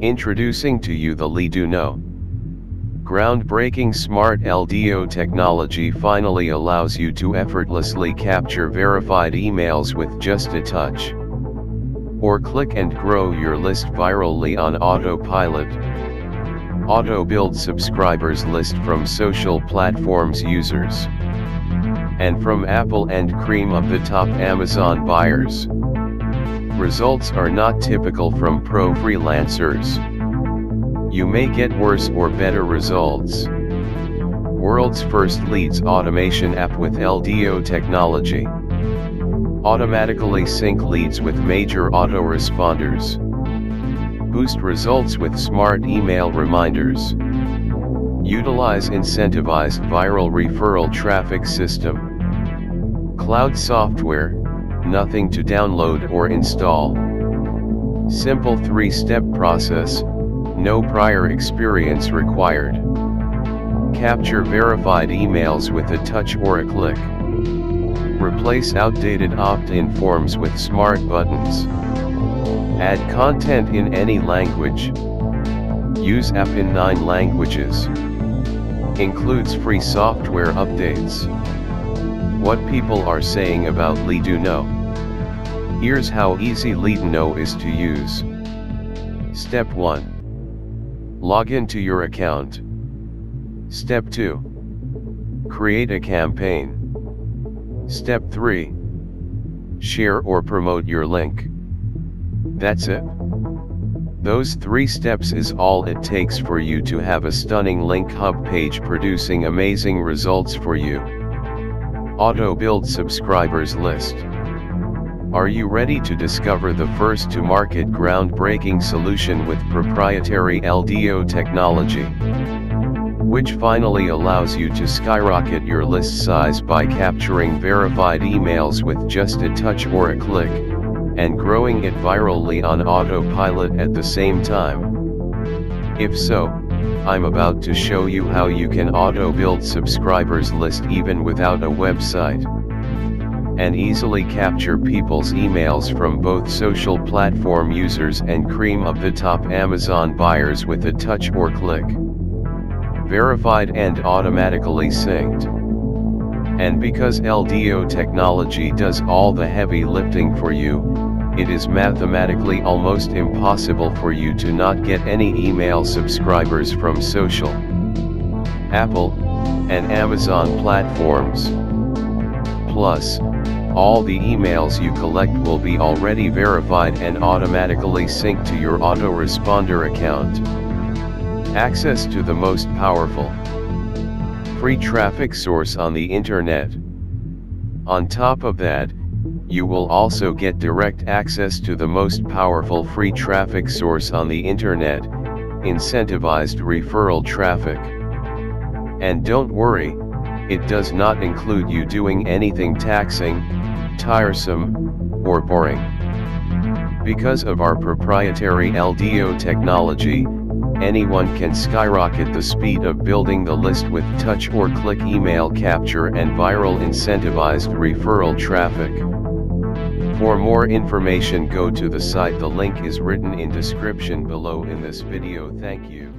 Introducing to you the Leadono. Groundbreaking smart LDO technology finally allows you to effortlessly capture verified emails with just a touch. Or click and grow your list virally on autopilot. Auto-build subscribers list from social platforms users. And from Apple and cream of the top Amazon buyers. Results are not typical from pro freelancers. You may get worse or better results. World's first leads automation app with LDO technology. Automatically sync leads with major autoresponders. Boost results with smart email reminders. Utilize incentivized viral referral traffic system. Cloud software, nothing to download or install. Simple three-step process, no prior experience required. Capture verified emails with a touch or a click. Replace outdated opt-in forms with smart buttons. Add content in any language. Use app in 9 languages. Includes free software updates. What people are saying about Leadono. Here's how easy Leadono is to use. Step 1. Log into your account. Step 2. Create a campaign. Step 3. Share or promote your link. That's it. Those 3 steps is all it takes for you to have a stunning link hub page producing amazing results for you. Auto build subscribers list. Are you ready to discover the first to market groundbreaking solution with proprietary LDO technology, which finally allows you to skyrocket your list size by capturing verified emails with just a touch or a click, and growing it virally on autopilot at the same time? If so, I'm about to show you how you can auto-build subscribers list even without a website, and easily capture people's emails from both social platform users and cream of the top Amazon buyers with a touch or click. Verified and automatically synced. And because LDO technology does all the heavy lifting for you, it is mathematically almost impossible for you to not get any email subscribers from social, Apple, and Amazon platforms. Plus, all the emails you collect will be already verified and automatically synced to your autoresponder account. Access to the most powerful free traffic source on the internet. On top of that, you will also get direct access to the most powerful free traffic source on the internet, incentivized referral traffic. And don't worry, it does not include you doing anything taxing, tiresome, or boring. Because of our proprietary LDO technology, anyone can skyrocket the speed of building the list with touch or click email capture and viral incentivized referral traffic. For more information, go to the site. The link is written in description below in this video. Thank you.